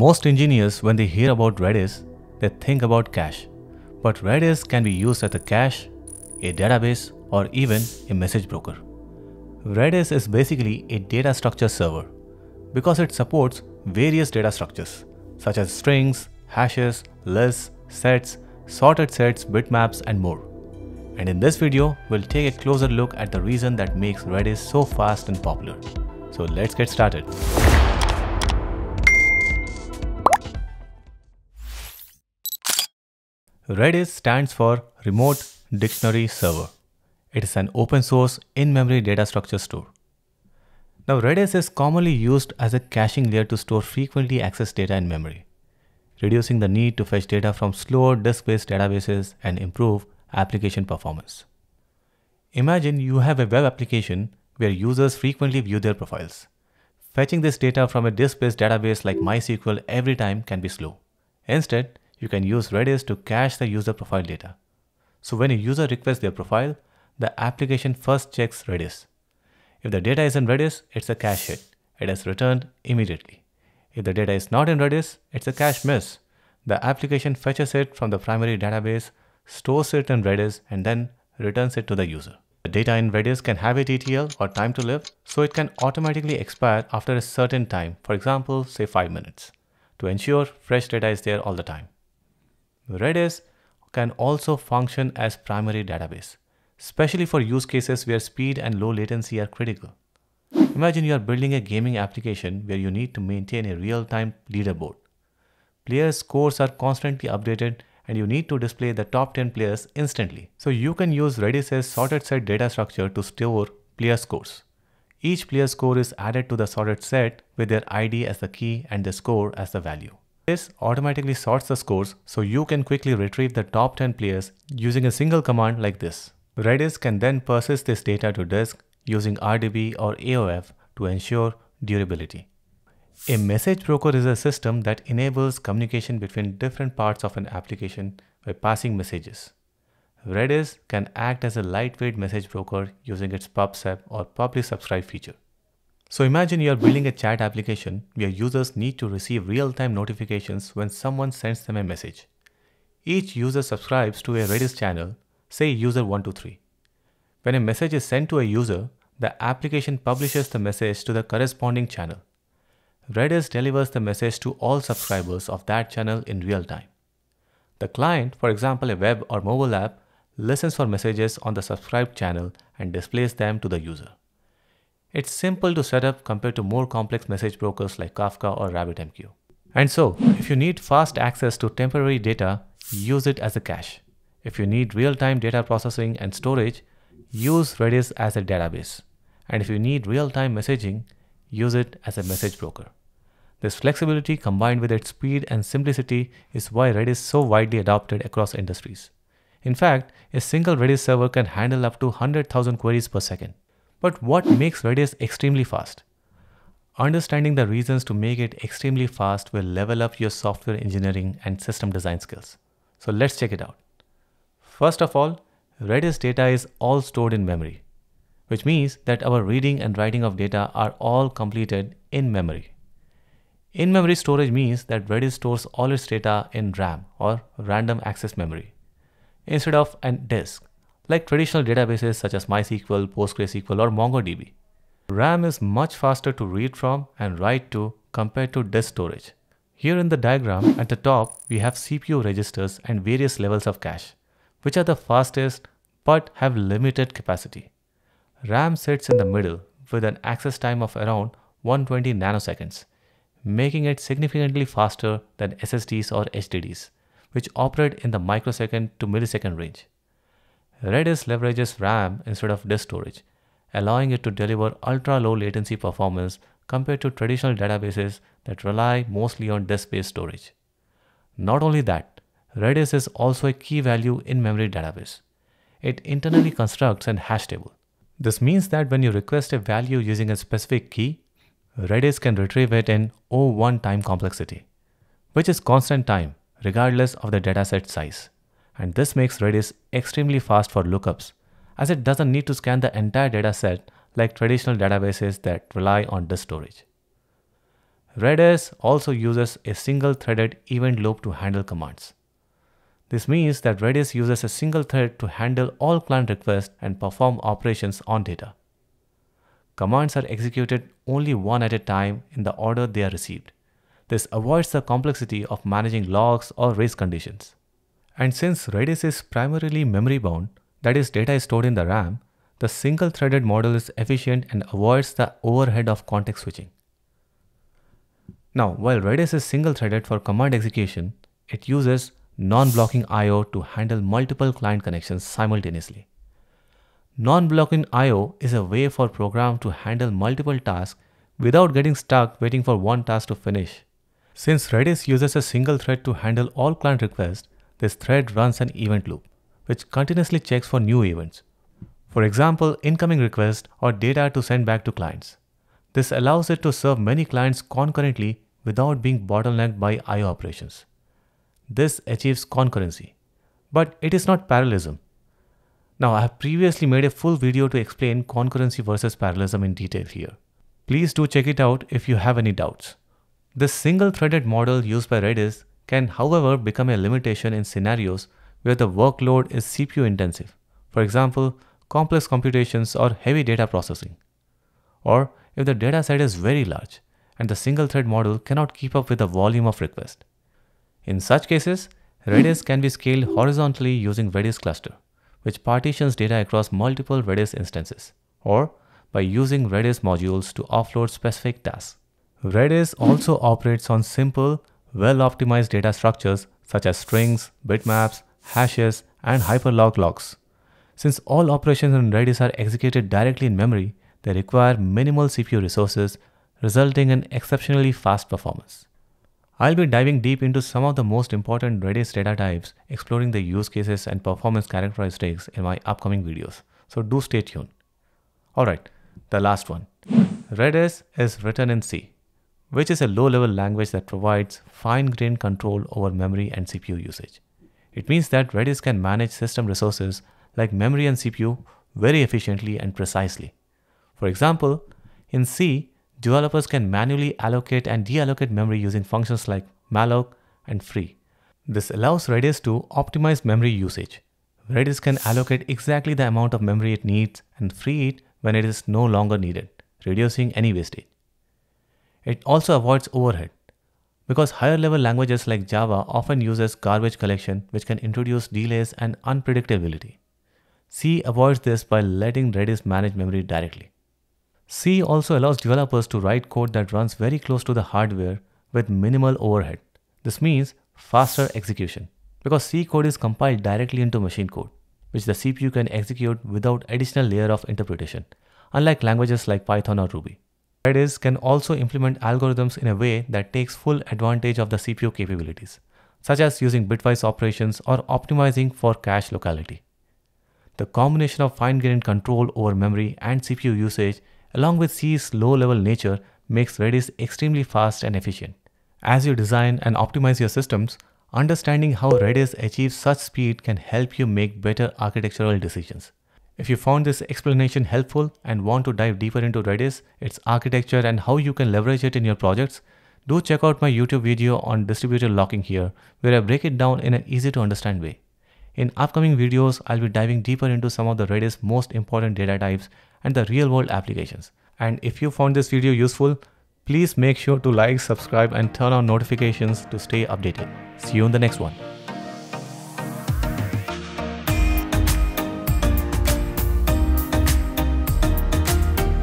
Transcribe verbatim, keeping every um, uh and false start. Most engineers, when they hear about Redis, they think about cache. But Redis can be used as a cache, a database, or even a message broker. Redis is basically a data structure server because it supports various data structures such as strings, hashes, lists, sets, sorted sets, bitmaps, and more. And in this video, we'll take a closer look at the reason that makes Redis so fast and popular. So let's get started. Redis stands for Remote Dictionary Server. It is an open source in-memory data structure store. Now Redis is commonly used as a caching layer to store frequently accessed data in memory, reducing the need to fetch data from slower disk-based databases and improve application performance. Imagine you have a web application where users frequently view their profiles. Fetching this data from a disk-based database like MySQL every time can be slow. Instead, you can use Redis to cache the user profile data. So when a user requests their profile, the application first checks Redis. If the data is in Redis, it's a cache hit. It is returned immediately. If the data is not in Redis, it's a cache miss. The application fetches it from the primary database, stores it in Redis, and then returns it to the user. The data in Redis can have a T T L or time to live, so it can automatically expire after a certain time, for example, say five minutes, to ensure fresh data is there all the time. Redis can also function as primary database, especially for use cases where speed and low latency are critical. Imagine you are building a gaming application where you need to maintain a real-time leaderboard. Players' scores are constantly updated and you need to display the top ten players instantly. So you can use Redis's sorted set data structure to store player scores. Each player score is added to the sorted set with their I D as the key and the score as the value. Redis automatically sorts the scores so you can quickly retrieve the top ten players using a single command like this. Redis can then persist this data to disk using R D B or A O F to ensure durability. A message broker is a system that enables communication between different parts of an application by passing messages. Redis can act as a lightweight message broker using its PubSub or public subscribe feature. So imagine you are building a chat application where users need to receive real-time notifications when someone sends them a message. Each user subscribes to a Redis channel, say user one two three. When a message is sent to a user, the application publishes the message to the corresponding channel. Redis delivers the message to all subscribers of that channel in real time. The client, for example a web or mobile app, listens for messages on the subscribed channel and displays them to the user. It's simple to set up compared to more complex message brokers like Kafka or RabbitMQ. And so, if you need fast access to temporary data, use it as a cache. If you need real-time data processing and storage, use Redis as a database. And if you need real-time messaging, use it as a message broker. This flexibility combined with its speed and simplicity is why Redis is so widely adopted across industries. In fact, a single Redis server can handle up to one hundred thousand queries per second. But what makes Redis extremely fast? Understanding the reasons to make it extremely fast will level up your software engineering and system design skills. So let's check it out. First of all, Redis data is all stored in memory, which means that our reading and writing of data are all completed in memory. In-memory storage means that Redis stores all its data in RAM or random access memory instead of a disk, like traditional databases such as MySQL, PostgreSQL, or MongoDB. RAM is much faster to read from and write to compared to disk storage. Here in the diagram at the top, we have C P U registers and various levels of cache, which are the fastest but have limited capacity. RAM sits in the middle with an access time of around one hundred twenty nanoseconds, making it significantly faster than S S Ds or H D Ds, which operate in the microsecond to millisecond range. Redis leverages RAM instead of disk storage, allowing it to deliver ultra-low latency performance compared to traditional databases that rely mostly on disk-based storage. Not only that, Redis is also a key value in-memory database. It internally constructs an hash table. This means that when you request a value using a specific key, Redis can retrieve it in O(one) time complexity, which is constant time regardless of the dataset size. And this makes Redis extremely fast for lookups, as it doesn't need to scan the entire dataset like traditional databases that rely on disk storage. Redis also uses a single-threaded event loop to handle commands. This means that Redis uses a single thread to handle all client requests and perform operations on data. Commands are executed only one at a time in the order they are received. This avoids the complexity of managing logs or race conditions. And since Redis is primarily memory-bound, that is, data is stored in the RAM, the single-threaded model is efficient and avoids the overhead of context switching. Now, while Redis is single-threaded for command execution, it uses non-blocking I O to handle multiple client connections simultaneously. Non-blocking I O is a way for program to handle multiple tasks without getting stuck waiting for one task to finish. Since Redis uses a single thread to handle all client requests, this thread runs an event loop, which continuously checks for new events. For example, incoming requests or data to send back to clients. This allows it to serve many clients concurrently without being bottlenecked by I O operations. This achieves concurrency, but it is not parallelism. Now, I have previously made a full video to explain concurrency versus parallelism in detail here. Please do check it out if you have any doubts. This single-threaded model used by Redis can, however, become a limitation in scenarios where the workload is C P U intensive, for example, complex computations or heavy data processing, or if the data set is very large and the single-thread model cannot keep up with the volume of requests. In such cases, Redis can be scaled horizontally using Redis cluster, which partitions data across multiple Redis instances, or by using Redis modules to offload specific tasks. Redis also operates on simple, well-optimized data structures such as strings, bitmaps, hashes, and hyperlog logs. Since all operations in Redis are executed directly in memory, they require minimal C P U resources, resulting in exceptionally fast performance. I'll be diving deep into some of the most important Redis data types, exploring the use cases and performance characteristics in my upcoming videos, so do stay tuned. Alright, the last one. Redis is written in C, which is a low-level language that provides fine-grained control over memory and C P U usage. It means that Redis can manage system resources like memory and C P U very efficiently and precisely. For example, in C, developers can manually allocate and deallocate memory using functions like malloc and free. This allows Redis to optimize memory usage. Redis can allocate exactly the amount of memory it needs and free it when it is no longer needed, reducing any wastage. It also avoids overhead, because higher-level languages like Java often uses garbage collection, which can introduce delays and unpredictability. C avoids this by letting Redis manage memory directly. C also allows developers to write code that runs very close to the hardware with minimal overhead. This means faster execution, because C code is compiled directly into machine code, which the C P U can execute without additional layer of interpretation, unlike languages like Python or Ruby. Redis can also implement algorithms in a way that takes full advantage of the C P U capabilities, such as using bitwise operations or optimizing for cache locality. The combination of fine-grained control over memory and C P U usage along with C's low-level nature makes Redis extremely fast and efficient. As you design and optimize your systems, understanding how Redis achieves such speed can help you make better architectural decisions. If you found this explanation helpful and want to dive deeper into Redis, its architecture and how you can leverage it in your projects, do check out my YouTube video on distributed locking here, where I break it down in an easy-to-understand way. In upcoming videos, I'll be diving deeper into some of the Redis most important data types and the real-world applications. And if you found this video useful, please make sure to like, subscribe, and turn on notifications to stay updated. See you in the next one.